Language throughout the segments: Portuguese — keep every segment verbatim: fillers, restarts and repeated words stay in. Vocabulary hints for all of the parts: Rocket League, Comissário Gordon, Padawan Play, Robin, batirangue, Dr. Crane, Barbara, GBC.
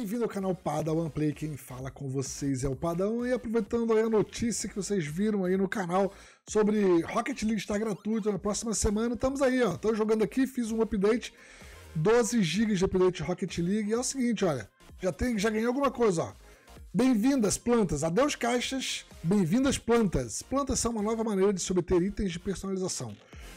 Bem-vindo ao canal Padawan Play, quem fala com vocês é o Padawan, e aproveitando aí a notícia que vocês viram aí no canal sobre Rocket League estar gratuito na próxima semana, estamos aí, ó, estou jogando aqui, fiz um update, doze gigas de update de Rocket League, e é o seguinte, olha, já, tem, já ganhei alguma coisa, ó. Bem-vindas plantas, adeus caixas, bem-vindas plantas. Plantas são uma nova maneira de se obter itens de personalização.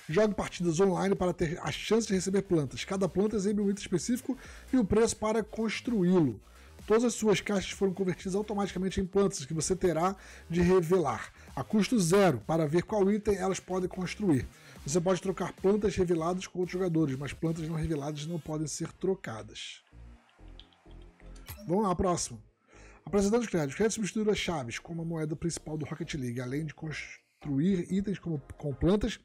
Jogue partidas online para ter a chance de receber plantas. Cada planta exibe um item específico e o preço para construí-lo. Todas as suas caixas foram convertidas automaticamente em plantas que você terá de revelar. A custo zero, para ver qual item elas podem construir. Você pode trocar plantas reveladas com outros jogadores, mas plantas não reveladas não podem ser trocadas. Vamos lá, próximo. Apresentando os créditos, créditos substituíram as chaves como a moeda principal do Rocket League. Além de construir itens como, com plantas,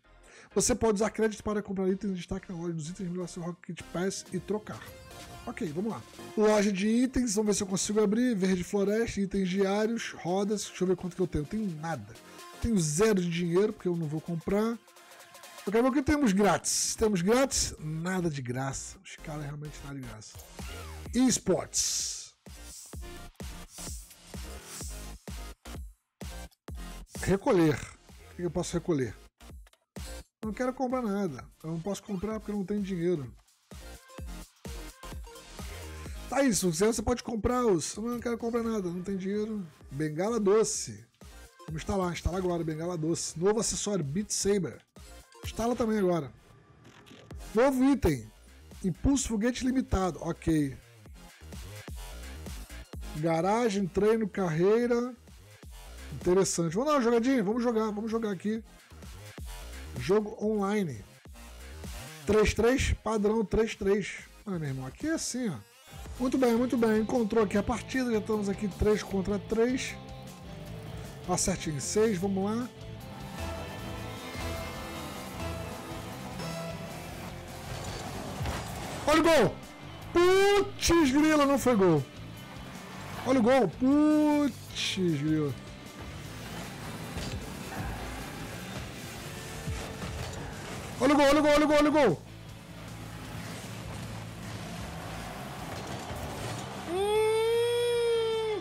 você pode usar crédito para comprar itens de destaque na loja dos itens do seu Rocket Pass e trocar. Ok, vamos lá. Loja de itens, vamos ver se eu consigo abrir. Verde floresta, itens diários, rodas. Deixa eu ver quanto que eu tenho. Eu tenho nada. Tenho zero de dinheiro, porque eu não vou comprar. Eu quero ver o que temos grátis. Temos grátis? Nada de graça. Os caras realmente nada de graça. Esports. Recolher. O que eu posso recolher? Não quero comprar nada. Eu não posso comprar porque eu não tenho dinheiro. Tá isso. Você pode comprar os... Eu não quero comprar nada. Não tem dinheiro. Bengala doce. Vamos instalar. Instalar agora. Bengala doce. Novo acessório. Beat Saber. Instala também agora. Novo item. Impulso foguete limitado. Ok. Garagem, treino, carreira... Interessante. Vamos dar uma jogadinha? Vamos jogar, vamos jogar aqui. Jogo online. três três, padrão três três. Ah, meu irmão, aqui é assim, ó. Muito bem, muito bem. Encontrou aqui a partida, já estamos aqui três contra três. Acertinho em seis, vamos lá. Olha o gol! Putz, grila, não foi gol. Olha o gol! Putz, grila. Olha o gol, olha o gol, olha o gol, olha o gol. Hum.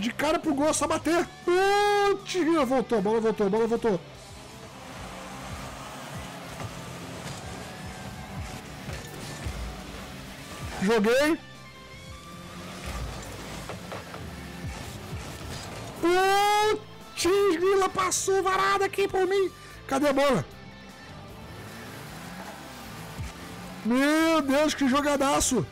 De cara pro gol, só bater. Putz, voltou, bola voltou, bola voltou. Joguei. Putz. Grila passou varada aqui por mim. Cadê a bola? Meu Deus, que jogadaço!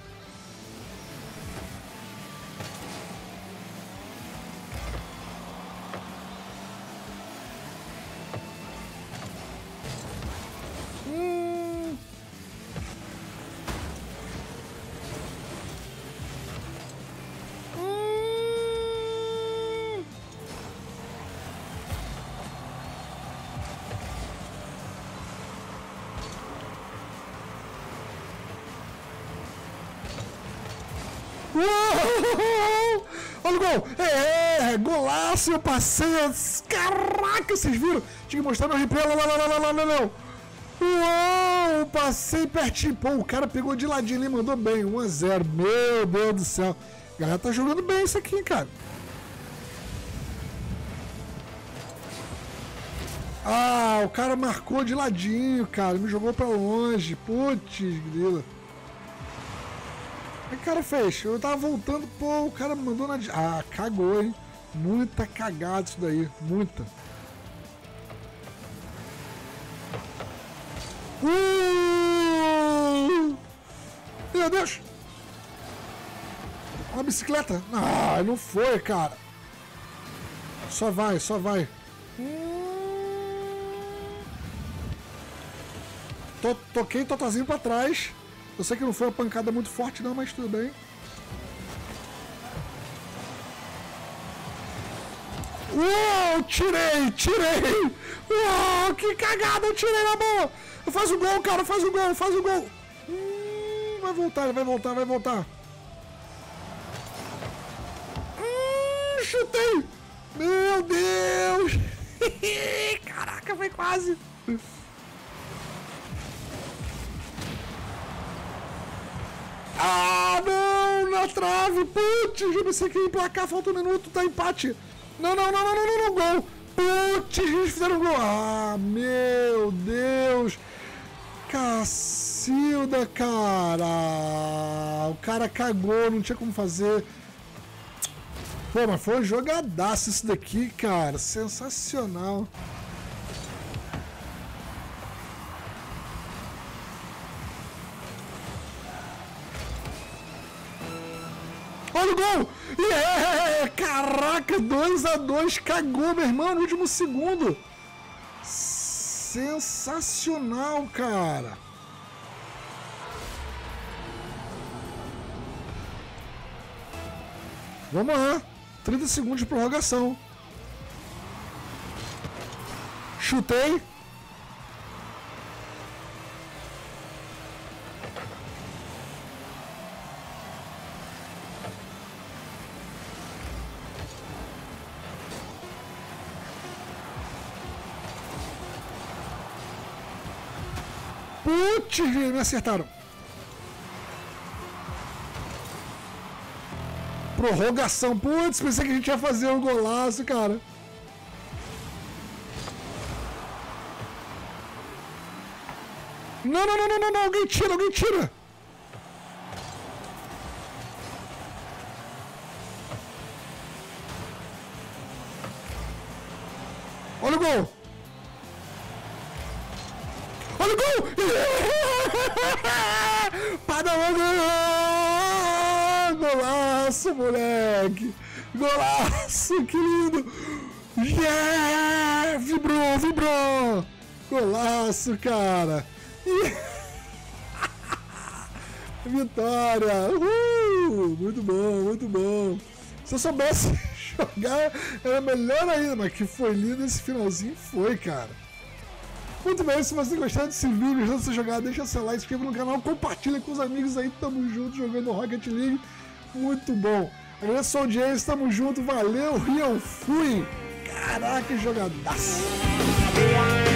Hum. Hum. Uou! Olha o gol! É, é, golaço, eu passei! Caraca, vocês viram? Tinha que mostrar no replay, lá, lá, lá, lá, lá, lá. Uou! Passei pertinho! Pô, o cara pegou de ladinho e mandou bem, um a zero. Meu Deus do céu! A galera tá jogando bem isso aqui, cara! Ah, o cara marcou de ladinho, cara! Me jogou pra longe! Putz, grila! O que o cara fez? Eu tava voltando, pô, o cara mandou na... Ah, cagou, hein? Muita cagada isso daí, muita. Uh! Meu Deus! Uma bicicleta? Ah, não foi, cara. Só vai, só vai. Tô, toquei totazinho pra trás. Eu sei que não foi uma pancada muito forte não, mas tudo bem. Uou, tirei, tirei! Uou, que cagada, eu tirei na bola! Eu faço o gol, cara, faz o gol, faz o gol! Hum, vai voltar, ele vai voltar, vai voltar. Hum, chutei! Meu Deus! Caraca, foi quase! na trave, putz, o G B C quer emplacar, falta um minuto, tá empate. Não, não, não, não, não, não, não, gol. Putz, eles fizeram gol. Ah, meu Deus. Cacilda, cara. O cara cagou, não tinha como fazer. Pô, mas foi um jogadaço isso daqui, cara. Sensacional. Olha o gol! Yeah! Caraca, dois a dois, cagou, meu irmão, no último segundo. Sensacional, cara. Vamos lá. trinta segundos de prorrogação. Chutei. Putz, me acertaram. Prorrogação. Putz, pensei que a gente ia fazer um golaço, cara. Não, não, não, não, não, não. Alguém tira, alguém tira. Olha o gol. Olha o gol! Padawan ganhou! Golaço, moleque! Golaço, que lindo! Yeah! Vibrou, vibrou! Golaço, cara! Yeah. Vitória! Uhul. Muito bom, muito bom! Se eu soubesse jogar, era melhor ainda, mas que foi lindo esse finalzinho, foi, cara! Muito bem, se você gostar desse vídeo, gostar dessa jogada, deixa seu like, se inscreva no canal, compartilha com os amigos aí, tamo junto, jogando Rocket League, muito bom. Agradeço a audiência, tamo junto, valeu e eu fui. Caraca, jogadaço.